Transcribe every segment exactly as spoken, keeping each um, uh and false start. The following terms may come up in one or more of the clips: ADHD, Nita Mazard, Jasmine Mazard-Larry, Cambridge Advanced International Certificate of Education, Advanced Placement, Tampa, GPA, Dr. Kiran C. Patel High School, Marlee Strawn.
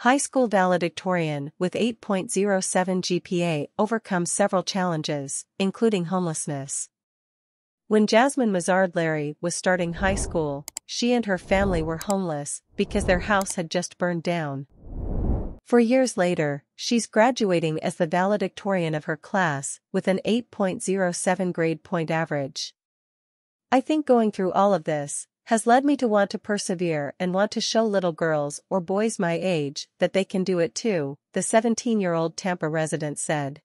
High school valedictorian with eight point oh seven G P A overcomes several challenges, including homelessness. When Jasmine Mazard-Larry was starting high school, she and her family were homeless because their house had just burned down. Four years later, she's graduating as the valedictorian of her class with an eight point oh seven grade point average. I think going through all of this has led me to want to persevere and want to show little girls or boys my age that they can do it too, the seventeen-year-old Tampa resident said.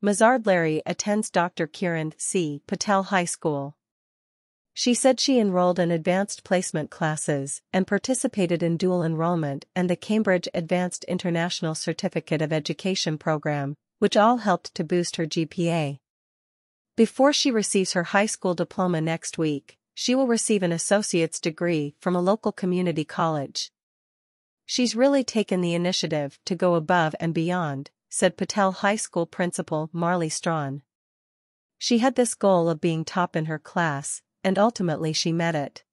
Mazard-Larry attends Doctor Kiran C. Patel High School. She said she enrolled in advanced placement classes and participated in dual enrollment and the Cambridge Advanced International Certificate of Education program, which all helped to boost her G P A. Before she receives her high school diploma next week, she will receive an associate's degree from a local community college. "She's really taken the initiative to go above and beyond," said Patel High School Principal Marlee Strawn. "She had this goal of being top in her class, and ultimately she met it."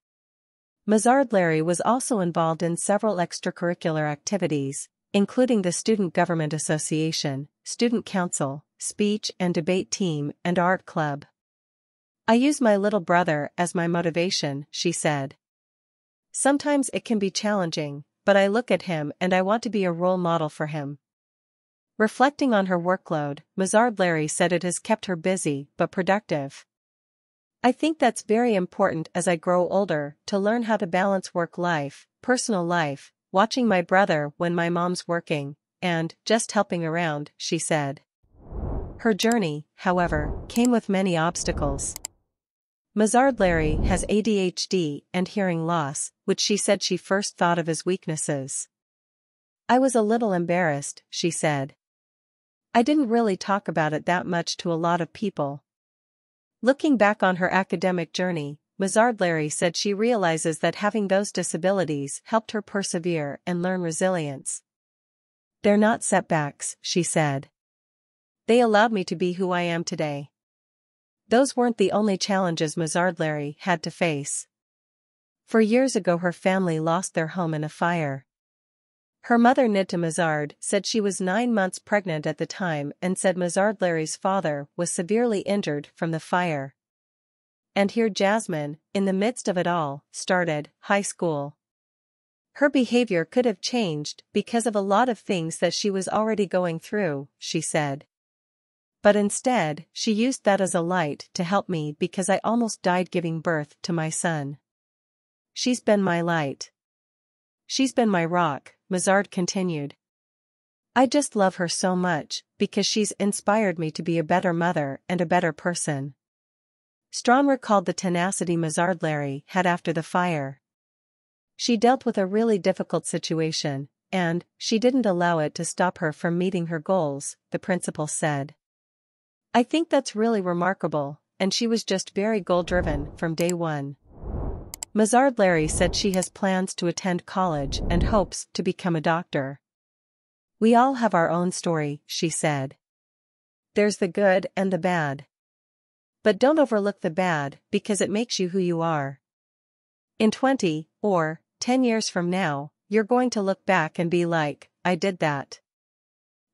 Mazard-Larry was also involved in several extracurricular activities, including the Student Government Association, Student Council, Speech and Debate Team, and Art Club. "I use my little brother as my motivation," she said. "Sometimes it can be challenging, but I look at him and I want to be a role model for him." Reflecting on her workload, Mazard-Larry said it has kept her busy but productive. "I think that's very important as I grow older, to learn how to balance work life, personal life, watching my brother when my mom's working, and just helping around," she said. Her journey, however, came with many obstacles. Mazard-Larry has A D H D and hearing loss, which she said she first thought of as weaknesses. "I was a little embarrassed," she said. "I didn't really talk about it that much to a lot of people." Looking back on her academic journey, Mazard-Larry said she realizes that having those disabilities helped her persevere and learn resilience. "They're not setbacks," she said. "They allowed me to be who I am today." Those weren't the only challenges Mazard-Larry had to face. Four years ago, her family lost their home in a fire. Her mother, Nita Mazard, said she was nine months pregnant at the time and said Mazard-Larry's father was severely injured from the fire. And here Jasmine, in the midst of it all, started high school. Her behavior could have changed because of a lot of things that she was already going through, she said. "But instead, she used that as a light to help me because I almost died giving birth to my son. She's been my light. She's been my rock," Mazard continued. "I just love her so much, because she's inspired me to be a better mother and a better person." Strawn recalled the tenacity Mazard-Larry had after the fire. "She dealt with a really difficult situation, and she didn't allow it to stop her from meeting her goals," the principal said. "I think that's really remarkable, and she was just very goal-driven from day one." Mazard-Larry said she has plans to attend college and hopes to become a doctor. "We all have our own story," she said. "There's the good and the bad. But don't overlook the bad because it makes you who you are. In twenty or ten years from now, you're going to look back and be like, I did that.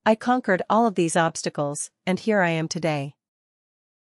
I conquered all of these obstacles, and here I am today."